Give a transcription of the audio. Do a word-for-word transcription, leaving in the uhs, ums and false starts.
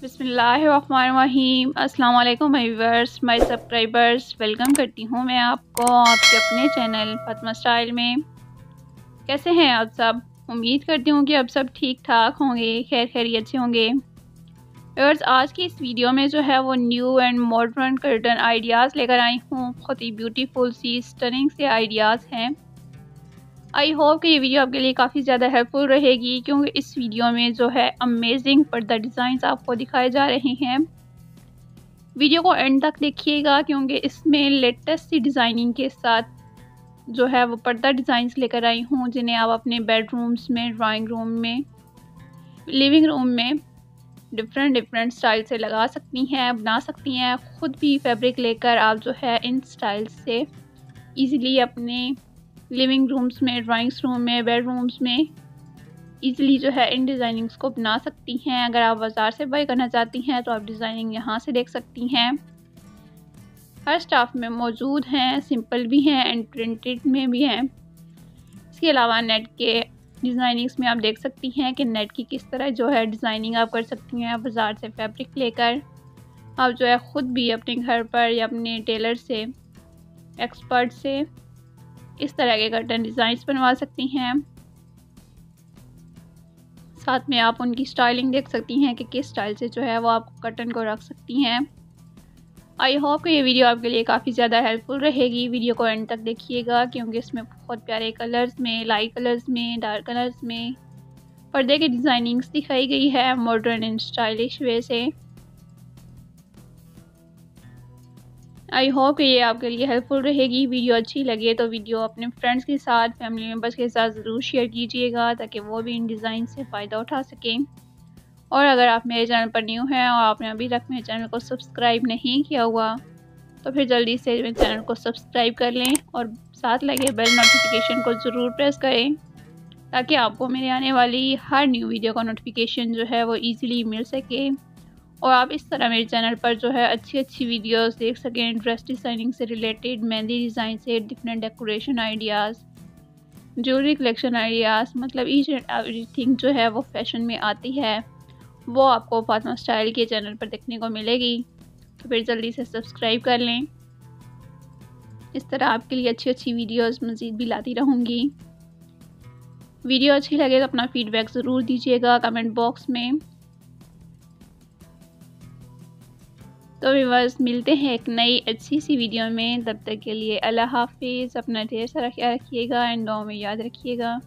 बिस्मिल्लाहिर्रहमानिर्रहीम। अस्सलाम वालेकुम my viewers, my subscribers. Welcome करती हूँ मैं आपको आपके अपने चैनल फातिमा स्टाइल में। कैसे हैं आप सब? उम्मीद करती हूँ कि आप सब ठीक ठाक होंगे, खैर खैरियत से होंगे। व्यूअर्स, आज की इस वीडियो में जो है वो new and modern curtain ideas लेकर आई हूँ। बहुत ही ब्यूटीफुल सी स्टनिंग से आइडियाज़ हैं। आई होप कि ये वीडियो आपके लिए काफ़ी ज़्यादा हेल्पफुल रहेगी, क्योंकि इस वीडियो में जो है अमेजिंग पर्दा डिज़ाइंस आपको दिखाए जा रहे हैं। वीडियो को एंड तक देखिएगा, क्योंकि इसमें लेटेस्ट सी डिज़ाइनिंग के साथ जो है वो पर्दा डिज़ाइंस लेकर आई हूँ, जिन्हें आप अपने बेडरूम्स में, ड्राइंग रूम में, लिविंग रूम में डिफरेंट डिफरेंट स्टाइल से लगा सकती हैं, बना सकती हैं। ख़ुद भी फैब्रिक लेकर आप जो है इन स्टाइल से ईज़िली अपने लिविंग रूम्स में, ड्राइंग्स रूम में, बेडरूम्स में इजीली जो है इन डिज़ाइनिंग्स को बना सकती हैं। अगर आप बाज़ार से बाय करना चाहती हैं तो आप डिज़ाइनिंग यहाँ से देख सकती हैं। हर स्टाफ में मौजूद हैं, सिंपल भी हैं एंड प्रिंटेड में भी हैं। इसके अलावा नेट के डिज़ाइनिंग्स में आप देख सकती हैं कि नेट की किस तरह जो है डिज़ाइनिंग आप कर सकती हैं। बाज़ार से फैब्रिक लेकर आप जो है ख़ुद भी अपने घर पर या अपने टेलर से, एक्सपर्ट से इस तरह के कर्टन डिज़ाइंस बनवा सकती हैं। साथ में आप उनकी स्टाइलिंग देख सकती हैं कि किस स्टाइल से जो है वो आप कर्टन को रख सकती हैं। आई होप कि ये वीडियो आपके लिए काफ़ी ज़्यादा हेल्पफुल रहेगी। वीडियो को एंड तक देखिएगा, क्योंकि इसमें बहुत प्यारे कलर्स में, लाइट कलर्स में, डार्क कलर्स में पर्दे की डिज़ाइनिंग्स दिखाई गई है, मॉडर्न एंड स्टाइलिश वे से। आई होप कि ये आपके लिए हेल्पफुल रहेगी। वीडियो अच्छी लगे तो वीडियो अपने फ्रेंड्स के साथ, फैमिली मेम्बर्स के साथ ज़रूर शेयर कीजिएगा, ताकि वो भी इन डिज़ाइन से फ़ायदा उठा सकें। और अगर आप मेरे चैनल पर न्यू हैं और आपने अभी तक मेरे चैनल को सब्सक्राइब नहीं किया हुआ, तो फिर जल्दी से मेरे चैनल को सब्सक्राइब कर लें और साथ लगे बेल नोटिफिकेशन को ज़रूर प्रेस करें, ताकि आपको मेरे आने वाली हर न्यू वीडियो का नोटिफिकेशन जो है वो ईज़िली मिल सके और आप इस तरह मेरे चैनल पर जो है अच्छी अच्छी वीडियोस देख सकें, ड्रेस डिज़ाइनिंग से रिलेटेड, मेहंदी डिज़ाइन से, different decoration ideas, jewellery collection ideas, मतलब ईच एंड एवरीथिंग जो है वो फैशन में आती है, वो आपको फातिमा स्टाइल के चैनल पर देखने को मिलेगी। तो फिर जल्दी से सब्सक्राइब कर लें। इस तरह आपके लिए अच्छी अच्छी वीडियोज़ मज़ीद भी लाती रहूँगी। वीडियो अच्छी लगे तो अपना फ़ीडबैक ज़रूर दीजिएगा कमेंट बॉक्स में। तो व्यूअर्स, मिलते हैं एक नई अच्छी सी वीडियो में। तब तक के लिए अल्लाह हाफिज़। अपना ढेर सारा ख्याल रखिएगा एंड दुआओं में याद रखिएगा।